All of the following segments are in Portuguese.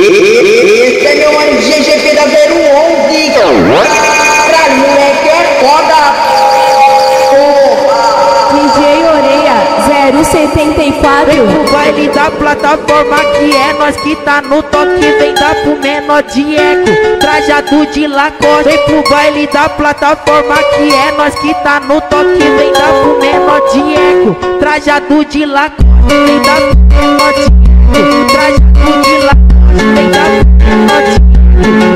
Este meu mano GGP da Veru 11. Caralho, moleque é foda. DJ Oreia 074. Vem pro baile da plataforma que é nós que tá no toque. Vem dar pro menor de eco, trajado de lacoste. Vem pro baile da plataforma que é nós que tá no toque. Vem dar pro menor de eco, trajado de lacoste. Vem dar pro menor de eco, trajado de lacoste. Vem dar pro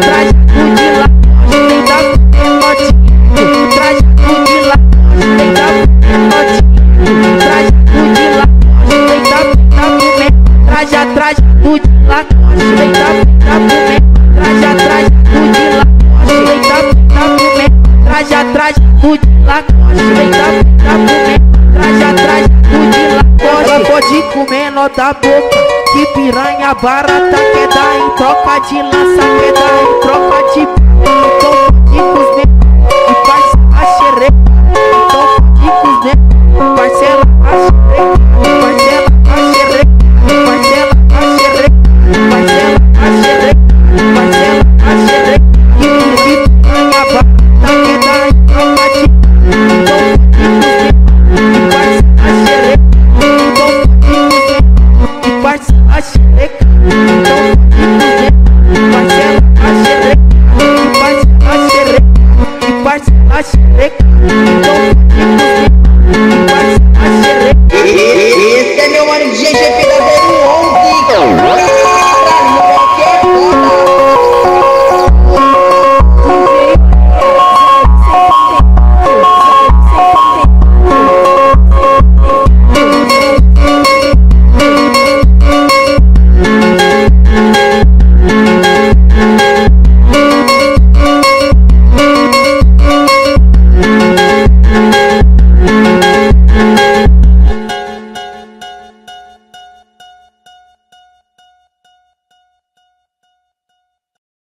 traje de lá, vem dar pro traje de lá, vem dar pro traje de lá, vem dar pro traje atrás do de lá, vem dar pro traje atrás do de lá, vem dar pro traje atrás do de lá, vem dar pro traje atrás do de lá. Ela pode comer nó da boca. Que piranha barata quer dar em troca de lança, quer dar em troca de...